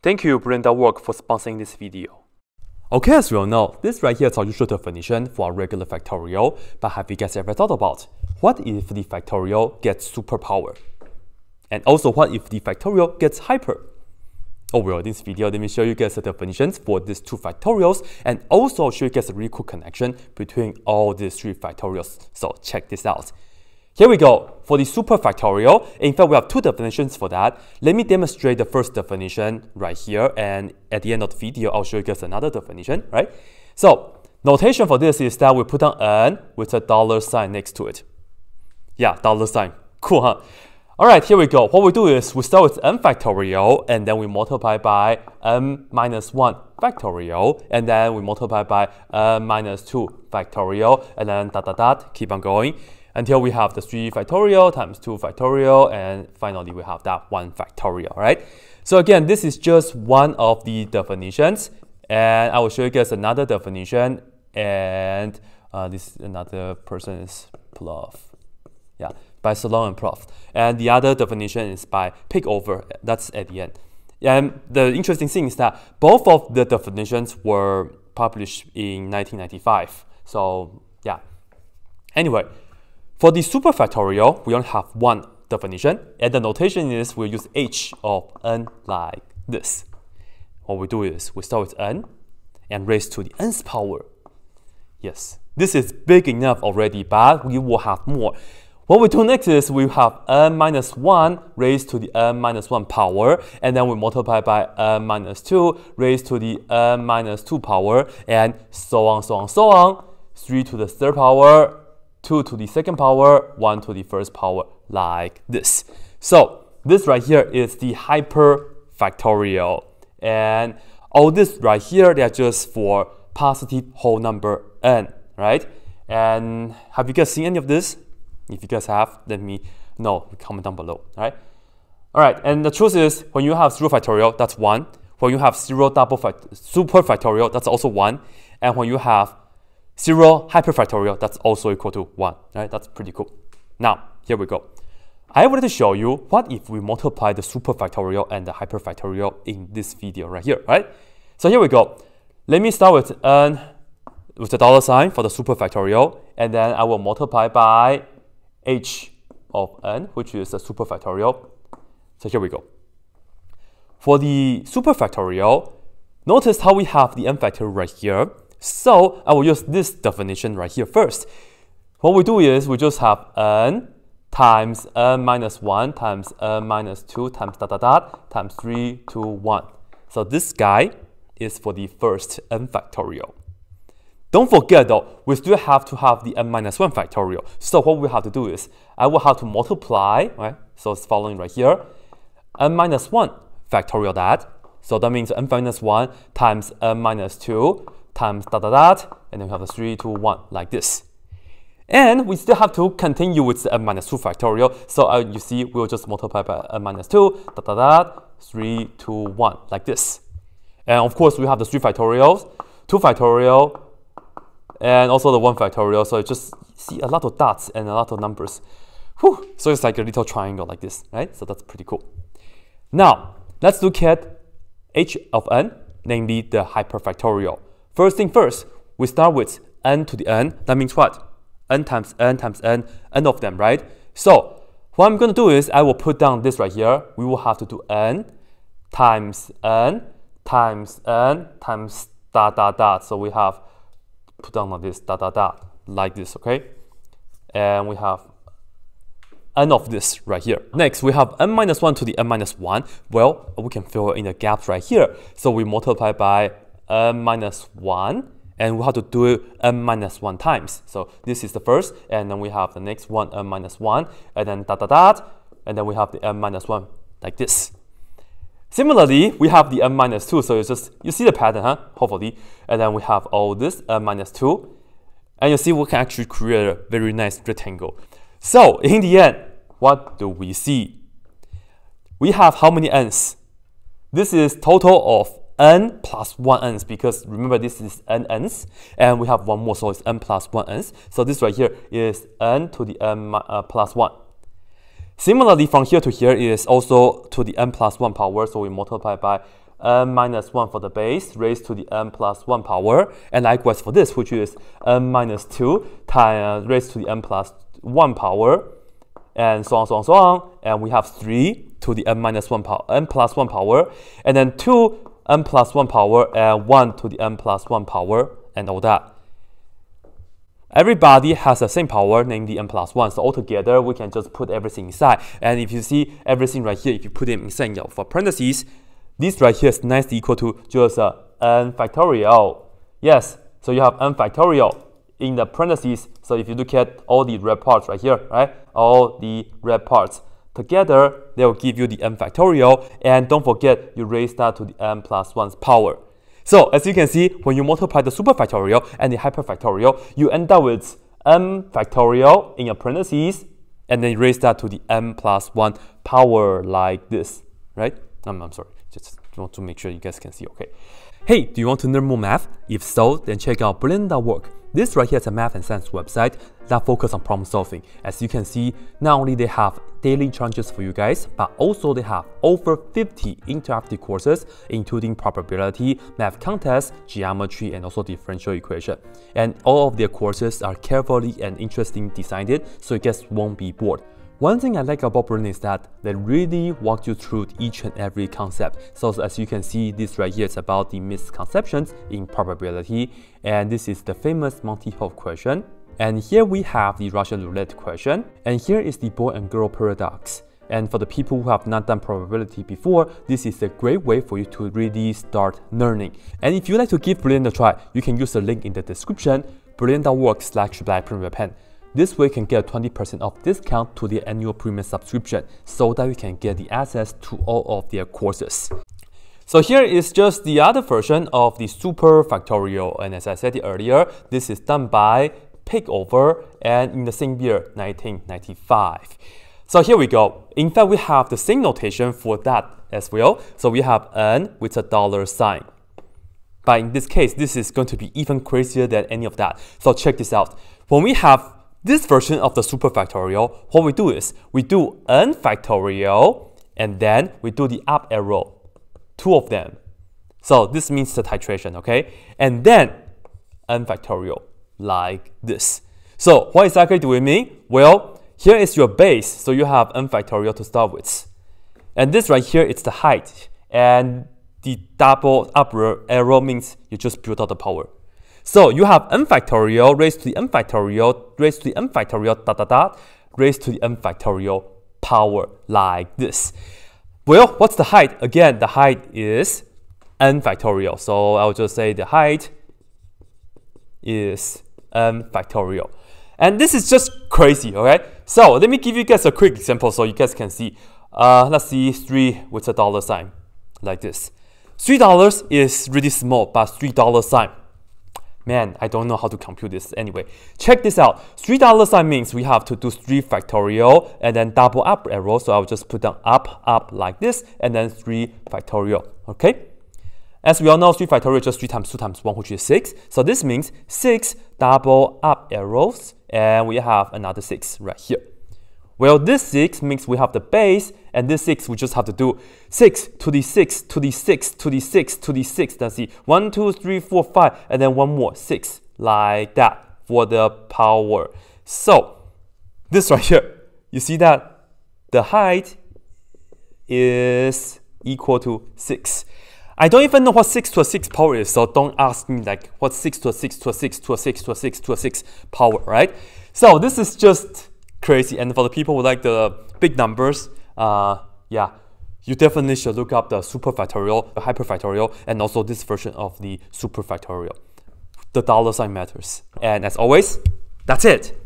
Thank you, Brenda Work, for sponsoring this video. Okay, as we all know, this right here is our usual definition for a regular factorial, but have you guys ever thought about what if the factorial gets superpower? And also, what if the factorial gets hyper? Oh well, in this video, let me show you guys the definitions for these two factorials, and also show you guys a really cool connection between all these three factorials. So check this out. Here we go. For the superfactorial, in fact, we have two definitions for that. Let me demonstrate the first definition right here, and at the end of the video, I'll show you guys another definition, right? So, notation for this is that we put down n with a dollar sign next to it. Yeah, dollar sign. Cool, huh? All right, here we go. What we do is we start with n factorial, and then we multiply by n minus 1 factorial, and then we multiply by n minus 2 factorial, and then dot, dot, dot, keep on going, until we have the 3 factorial times 2 factorial, and finally we have that 1 factorial, right? So again, this is just one of the definitions, and I will show you guys another definition, and this another person is Prof. Yeah, by Sloane and Prof. And the other definition is by Pickover, that's at the end. And the interesting thing is that both of the definitions were published in 1995, so yeah. Anyway, for the superfactorial, we only have one definition, and the notation is we use h of n like this. What we do is we start with n and raise to the nth power. Yes, this is big enough already, but we will have more. What we do next is we have n minus 1 raised to the n minus 1 power, and then we multiply by n minus 2 raised to the n minus 2 power, and so on, so on, so on, 3 to the third power, 2 to the second power, 1 to the first power, like this. So this right here is the hyperfactorial. And all this right here, they're just for positive whole number n, right? And have you guys seen any of this? If you guys have, let me know, comment down below, right? All right, and the truth is, when you have 0 factorial, that's 1. When you have 0 superfactorial, that's also 1. And when you have 0 hyperfactorial, that's also equal to 1, right? That's pretty cool. Now, here we go. I wanted to show you what if we multiply the superfactorial and the hyperfactorial in this video right here, right? So here we go. Let me start with n with the dollar sign for the superfactorial, and then I will multiply by h of n, which is the superfactorial. So here we go. For the superfactorial, notice how we have the n factorial right here. So I will use this definition right here first. What we do is we just have n times n minus 1 times n minus 2 times dot dot dot times 3, 2, 1. So this guy is for the first n factorial. Don't forget though, we still have to have the n minus 1 factorial. So what we have to do is I will have to multiply, right? So it's following right here, n minus 1 factorial that. So that means n minus 1 times n minus 2 times dot dot dot, and then we have a 3, 2, 1, like this. And we still have to continue with the n minus 2 factorial, so you see, we'll just multiply by n minus 2, dot dot dot, 3, 2, 1, like this. And of course, we have the 3 factorials, 2 factorial, and also the 1 factorial, so you just see a lot of dots and a lot of numbers. Whew. So it's like a little triangle like this, right? So that's pretty cool. Now, let's look at h of n, namely the hyperfactorial. First thing first, we start with n to the n. That means what? N times n times n, n of them, right? So what I'm going to do is I will put down this right here. We will have to do n times n times n times dot dot dot. So we have put down like this, dot dot dot, like this, okay? And we have n of this right here. Next, we have n minus 1 to the n minus 1. Well, we can fill in the gaps right here. So we multiply by n minus 1, and we have to do it n minus 1 times. So this is the first, and then we have the next one, n minus 1, and then dot dot dot, and then we have the n minus 1 like this. Similarly, we have the n minus 2, so it's just, you see the pattern, huh? Hopefully. And then we have all this, n minus 2, and you see we can actually create a very nice rectangle. So in the end, what do we see? We have how many n's? This is total of n plus 1 n's, because remember this is n n's, and we have one more, so it's n plus 1 n's. So this right here is n to the n plus 1. Similarly, from here to here is also to the n plus 1 power, so we multiply by n minus 1 for the base raised to the n plus 1 power, and likewise for this, which is n minus 2 times raised to the n plus 1 power, and so on, so on, so on. And we have 3 to the n minus 1 power, n plus 1 power, and then 2 n plus 1 power, and 1 to the n plus 1 power, and all that. Everybody has the same power, namely n plus 1. So altogether, we can just put everything inside. And if you see everything right here, if you put them inside of parentheses, this right here is nicely equal to just n factorial. Yes, so you have n factorial in the parentheses. So if you look at all the red parts right here, right, all the red parts together, they will give you the n factorial. And don't forget, you raise that to the n plus 1's power. So as you can see, when you multiply the superfactorial and the hyperfactorial, you end up with n factorial in your parentheses, and then you raise that to the n plus 1 power like this, right? I'm sorry, just want to make sure you guys can see, okay. Hey, do you want to learn more math? If so, then check out Brilliant.org. This right here is a math and science website that focus on problem solving. As you can see, not only they have daily challenges for you guys, but also they have over 50 interactive courses, including probability, math contest, geometry, and also differential equation. And all of their courses are carefully and interestingly designed, so you guys won't be bored. One thing I like about Brilliant is that they really walk you through each and every concept. So as you can see, this right here is about the misconceptions in probability, and this is the famous Monty Hall question. And here we have the Russian roulette question, and here is the boy and girl paradox. And for the people who have not done probability before, this is a great way for you to really start learning. And if you'd like to give Brilliant a try, you can use the link in the description, brilliant.org/premium. This way you can get a 20% off discount to their annual premium subscription, so that you can get the access to all of their courses. So here is just the other version of the superfactorial, and as I said earlier, this is done by Pickover and in the same year, 1995. So here we go. In fact, we have the same notation for that as well. So we have n with a dollar sign. But in this case, this is going to be even crazier than any of that. So check this out. When we have this version of the superfactorial, what we do is we do n factorial and then we do the up arrow, two of them. So this means the titration, okay? And then n factorial like this. So what exactly do we mean? Well, here is your base, so you have n factorial to start with. And this right here is the height, and the double up arrow means you just build out the power. So you have n factorial raised to the n factorial raised to the n factorial dot dot dot raised to the n factorial power like this. Well, what's the height? Again, the height is n factorial. So I'll just say the height is n factorial. And this is just crazy, okay? So let me give you guys a quick example so you guys can see. Let's see 3 with a dollar sign like this. $3 is really small, but $3 sign. Man, I don't know how to compute this. Anyway, check this out. $3 sign means we have to do 3 factorial and then double up arrow. So I'll just put down up, up like this, and then 3 factorial, okay? As we all know, 3 factorial is just 3 times 2 times 1, which is 6. So this means 6 double up arrows, and we have another 6 right here. Well, this 6 means we have the base, and this 6 we just have to do 6 to the 6 to the 6 to the 6 to the 6. Let's see, 1, 2, 3, 4, 5, and then one more, 6, like that, for the power. So, this right here, you see that the height is equal to 6. I don't even know what 6 to a 6 power is, so don't ask me like what 6 to a 6 to a 6 to a 6 to a 6 to a 6 power, right? So, this is just crazy, and for the people who like the big numbers, yeah, you definitely should look up the superfactorial, the hyperfactorial, and also this version of the superfactorial. The dollar sign matters. And as always, that's it.